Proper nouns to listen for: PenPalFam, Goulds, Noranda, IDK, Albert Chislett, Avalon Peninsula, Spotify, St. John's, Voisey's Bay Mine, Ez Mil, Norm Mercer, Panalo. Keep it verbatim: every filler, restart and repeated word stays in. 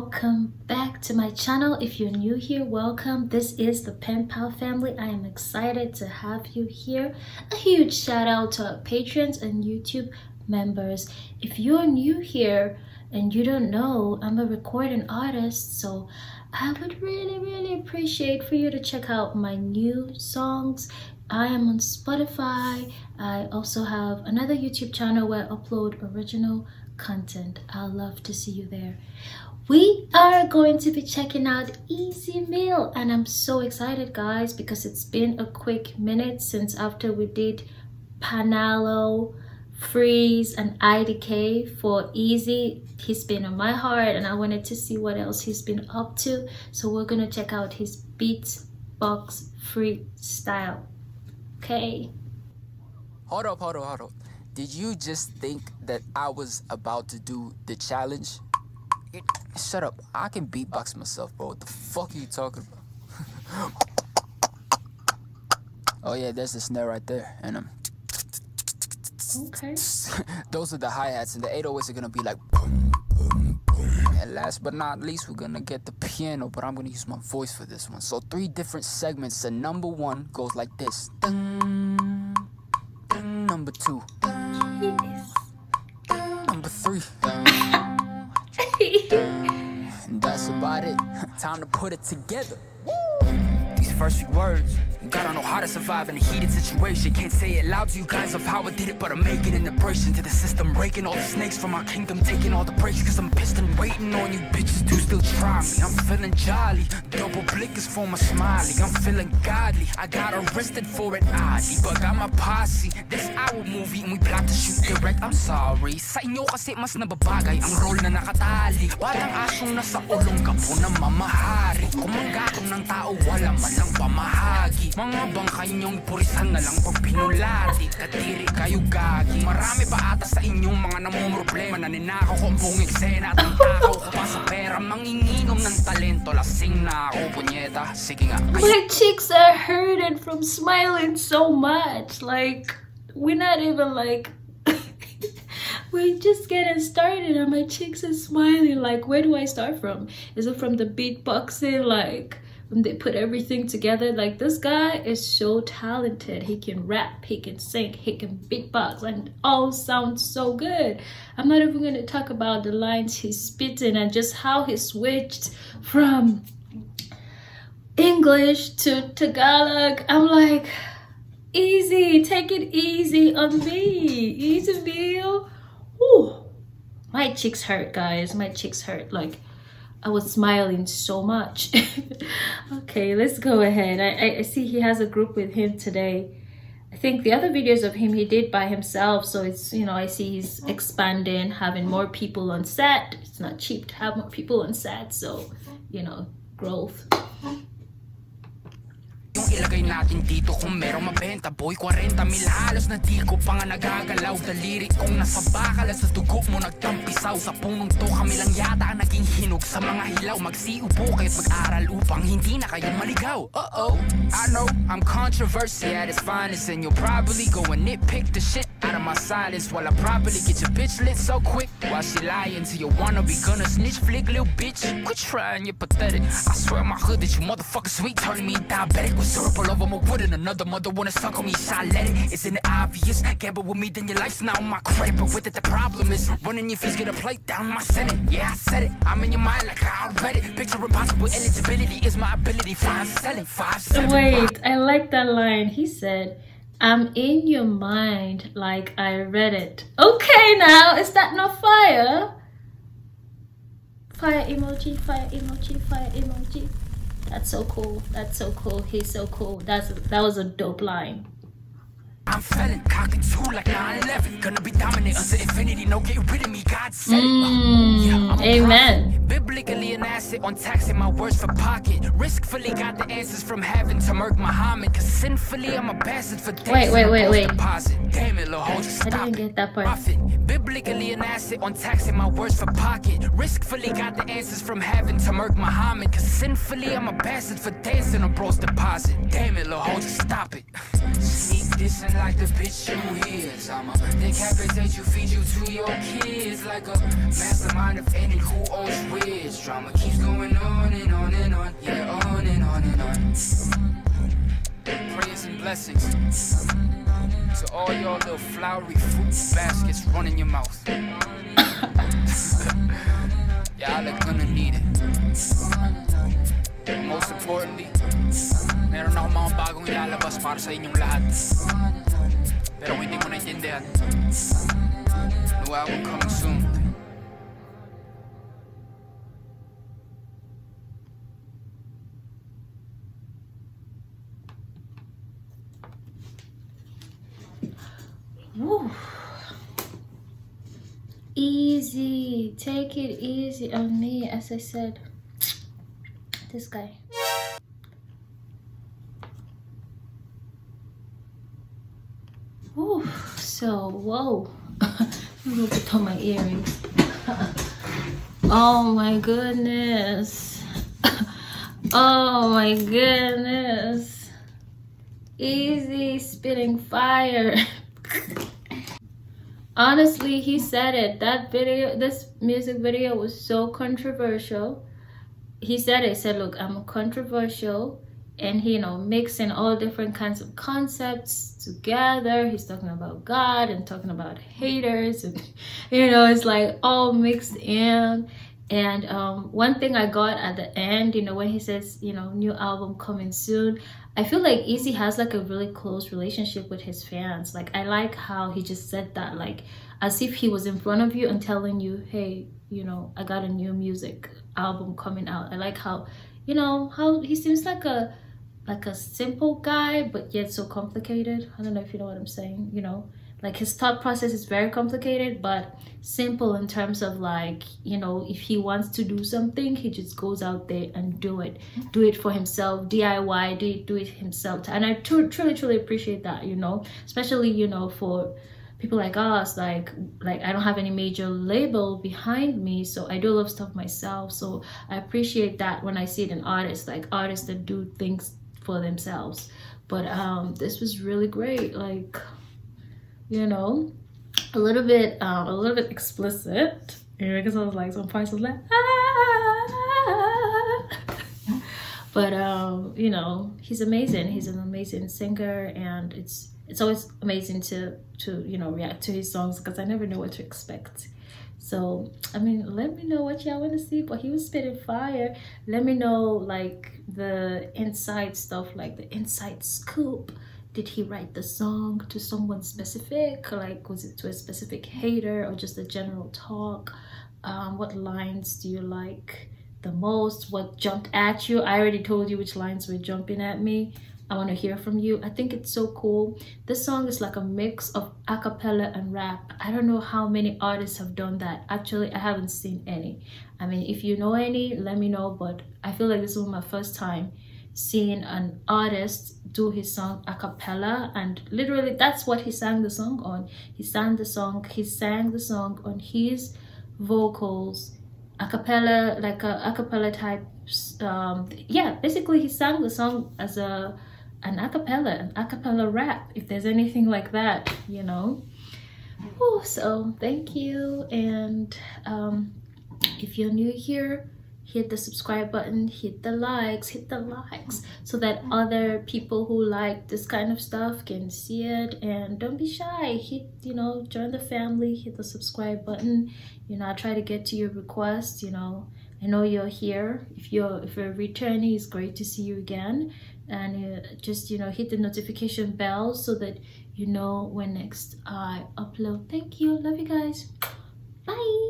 welcome back to my channel. If you're new here, welcome. This is the PenPal family. I am excited to have you here. A huge shout out to our patrons and YouTube members. If you're new here and you don't know, I'm a recording artist, so I would really really appreciate for you to check out my new songs. I am on Spotify. I also have another YouTube channel where I upload original content. I'd love to see you there. We are going to be checking out Ez Mil, and I'm so excited, guys, because it's been a quick minute since after we did Panalo, Freeze, and I D K for Ez. He's been on my heart and I wanted to see what else he's been up to, so we're gonna check out his beatbox freestyle. Okay, hold up, hold up, hold up. Did you just think that I was about to do the challenge? It, shut up. I can beatbox myself, bro. What the fuck are you talking about? Oh, yeah, there's the snare right there. And um, okay. Those are the hi-hats, and the eight oh eights are going to be like... boom, boom, boom. And last but not least, we're going to get the piano, but I'm going to use my voice for this one. So three different segments. The number one goes like this. Dun, dun, number two. Yes. Number three. That's about it. Time to put it together. Woo! These first few words, you gotta know how to survive in a heated situation. Can't say it loud to you guys of how I did it, but I'm making an abrasion to the system, raking all the snakes from our kingdom, taking all the breaks, cause I'm pissed and waiting on you bitches to still try me. I'm feeling jolly, double blickers for my smiley. I'm feeling godly, I got arrested for it oddly, but got my posse. This our movie and we plot to shoot direct. I'm sorry, sa inyo kasi mas nababagay ang role na nakatali. Walang asong nasa ulong ka po na mamahari. Kumanggatong ng tao, wala man lang pamahagi. Mga bang kanyong purisan na lang pag pinulati. Katiri kayo gagi. Marami pa ata sa inyong mga namumroblema. Naninakaw ko ang buong eksena at ang takaw ko pa sa pera. Manginginom ng talento, lasing na ako, punyeta. Sige nga. My cheeks are hurting from smiling so much. Like, we're not even like... we're just getting started and my cheeks are smiling. Like, where do I start from? Is it from the beatboxing? Like... when they put everything together, like, this guy is so talented. He can rap, he can sing, he can beatbox, and it all sounds so good. I'm not even going to talk about the lines he's spitting and just how he switched from English to Tagalog. I'm like, easy, take it easy on me, Ez Mil. Ooh, my cheeks hurt, guys. My cheeks hurt. Like, I was smiling so much. Okay, let's go ahead. I, I, I see he has a group with him today. I think the other videos of him he did by himself, so it's, you know, I see he's expanding, having more people on set. It's not cheap to have more people on set, so, you know, growth. Ilagay natin dito kung merong mabenta. Boy, forty mil halos na di ko pa nga nagagalaw. Daliri kong nasa bakal at sa dugo mo nagtampisaw. Sa punong to kami lang yata ang naging hinog sa mga hilaw. Magsiupo kayo pag-aral upang hindi na kayo maligaw. Uh-oh, I know I'm controversy at its finest, and you'll probably go and nitpick the shit out of my silence while I probably get your bitch lit so quick. While she lying to your wannabe gonna snitch flick, little bitch. Quit trying, you're pathetic. I swear my hood that you motherfucking sweet turning me diabetic with all over my wood and another mother wanna suck on me, so I let it. Isn't it obvious? Gamble with me, then your life's not on my credit. But with it, the problem is running your face, get a plate down my senate. Yeah, I said it. I'm in your mind like I already picture impossible eligibility is my ability. Fine, selling five, seven. Wait, I like that line. He said, "I'm in your mind like I read it." Okay, now is that not fire? Fire emoji, fire emoji, fire emoji. That's so cool. That's so cool. He's so cool. That's that was a dope line. I'm feeling cocking too like nine eleven. Gonna be dominant until infinity. No getting rid of me. God said. Mm, yeah, I'm amen. Biblically an asset on taxing my words for pocket. Riskfully got the answers from heaven to Merc Muhammad. Cause sinfully I'm a bastard for days. Wait, wait, wait, wait. Deposit. Damn it, little ho, just stop. I didn't get that part. Profit. Biblically an asset on taxing my words for pocket. Riskfully got the answers from heaven to Merc Muhammad. Cause sinfully I'm a bastard for dancing a bro's deposit. Damn it, little ho, just stop it. Sneak. dissing like the bitch you is. I'ma decapitate you, feed you to your kids like a mastermind of any who owns which. Drama keeps going on and on and on, yeah, on and on and on. Prayers and blessings to all y'all little flowery fruit baskets running your mouth. Y'all are gonna need it. Most importantly, meron akong mga bagong ilalabas para sa inyong lahat. Pero hindi mo naintindihan. New album coming soon. Woo. Easy. Take it easy on me, as I said. This guy. Ooh, so whoa. I'm gonna put on my earrings. Oh my goodness. Oh my goodness. Easy spitting fire. Honestly, he said it. That video, this music video was so controversial. He said it, he said, look, I'm controversial. And he, you know, mixing all different kinds of concepts together. He's talking about God and talking about haters. And, you know, it's like all mixed in. And um, one thing I got at the end, you know, when he says, you know, new album coming soon. I feel like Eazy has like a really close relationship with his fans. Like, I like how he just said that, like, as if he was in front of you and telling you, hey, you know, I got a new music album coming out. I like how, you know, how he seems like a like a simple guy, but yet so complicated. I don't know if you know what I'm saying, you know? Like, his thought process is very complicated, but simple in terms of, like, you know, if he wants to do something, he just goes out there and do it. Do it for himself, D I Y, do it, do it himself. And I tr truly, truly appreciate that, you know, especially, you know, for people like us, like, like I don't have any major label behind me, so I do a lot of stuff myself. So I appreciate that when I see it in artists, like artists that do things for themselves. But um, this was really great, like, you know, a little bit um a little bit explicit, you know, because I was like, some parts was like ah! But um you know, he's amazing. He's an amazing singer, and it's it's always amazing to to you know, react to his songs, because I never know what to expect. So I mean, let me know what y'all want to see, but he was spitting fire. Let me know, like, the inside stuff, like the inside scoop. Did he write the song to someone specific? Like, was it to a specific hater or just a general talk? Um, what lines do you like the most? What jumped at you? I already told you which lines were jumping at me. I want to hear from you. I think it's so cool. This song is like a mix of a cappella and rap. I don't know how many artists have done that. Actually, I haven't seen any. I mean, if you know any, let me know. But I feel like this was my first time seeing an artist do his song a cappella, and literally that's what he sang the song on. He sang the song, he sang the song on his vocals, a cappella, like a a cappella type. Um, yeah, basically he sang the song as a an a cappella, an a cappella rap, if there's anything like that, you know. Ooh, so thank you, and um, if you're new here, hit the subscribe button, hit the likes, hit the likes, so that other people who like this kind of stuff can see it. And don't be shy, hit, you know, join the family, hit the subscribe button. You know, I try to get to your requests, you know. I know you're here. If you're, if you're returning, it's great to see you again. And uh, just, you know, hit the notification bell so that you know when next I upload. Thank you, love you guys, bye.